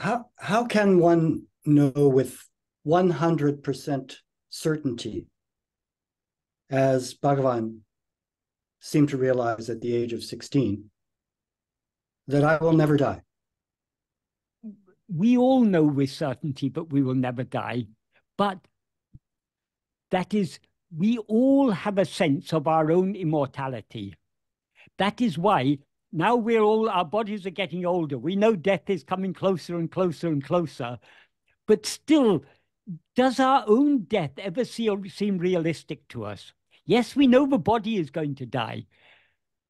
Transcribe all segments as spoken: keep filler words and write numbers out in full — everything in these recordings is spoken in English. how how can one know with one hundred percent certainty, as Bhagavan seemed to realize at the age of sixteen, that I will never die? We all know with certainty, but we will never die. But that is, we all have a sense of our own immortality. That is why now we're all, our bodies are getting older. We know death is coming closer and closer and closer. But still, does our own death ever seem realistic to us? Yes, we know the body is going to die.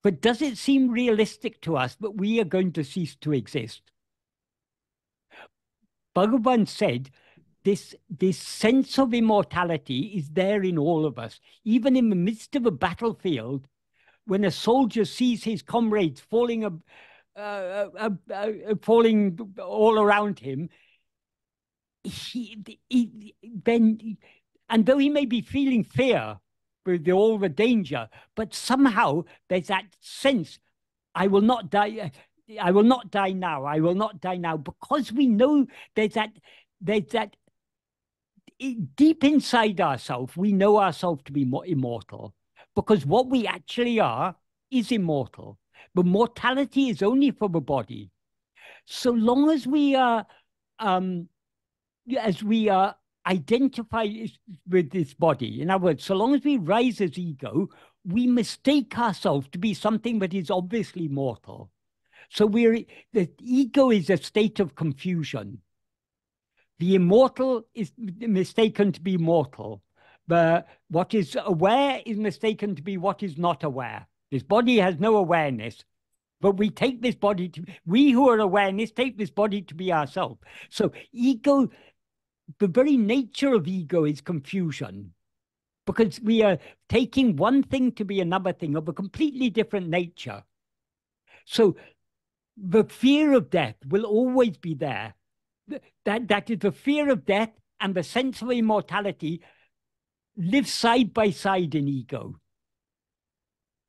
But does it seem realistic to us that we are going to cease to exist? Bhagavan said, this, this sense of immortality is there in all of us. Even in the midst of a battlefield, when a soldier sees his comrades falling, uh, uh, uh, uh, falling all around him, he, he, then, and though he may be feeling fear with all the danger, but somehow there's that sense, I will not die. I will not die now, I will not die now, because we know there's that, there's that deep inside ourselves, we know ourselves to be more immortal, because what we actually are is immortal. But mortality is only for the body. So long as we are, um, as we are identified with this body, in other words, so long as we rise as ego, we mistake ourselves to be something that is obviously mortal. So we're, the ego is a state of confusion. The immortal is mistaken to be mortal. The, what is aware is mistaken to be what is not aware. This body has no awareness, but we take this body to, we who are awareness take this body to be ourselves. So ego, the very nature of ego is confusion, because we are taking one thing to be another thing of a completely different nature. So the fear of death will always be there. That, that is the fear of death and the sense of immortality live side by side in ego.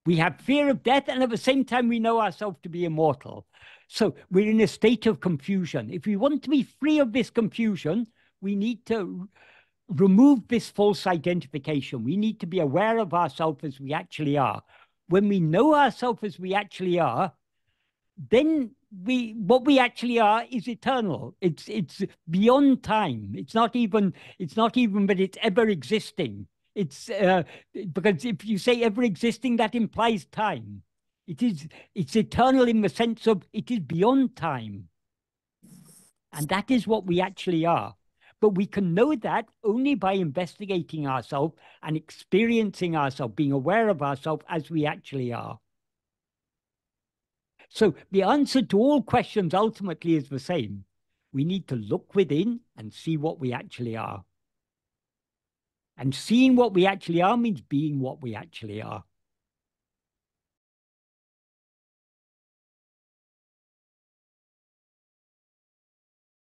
We have fear of death, and at the same time we know ourselves to be immortal. So we're in a state of confusion. If we want to be free of this confusion, we need to remove this false identification. We need to be aware of ourselves as we actually are. When we know ourselves as we actually are, then we, what we actually are is eternal. It's, it's beyond time. It's not even, it's not even that it's ever existing. It's, uh, because if you say ever existing, that implies time. It is, it's eternal in the sense of it is beyond time. And that is what we actually are. But we can know that only by investigating ourselves and experiencing ourselves, being aware of ourselves as we actually are. So the answer to all questions ultimately is the same. We need to look within and see what we actually are. And seeing what we actually are means being what we actually are.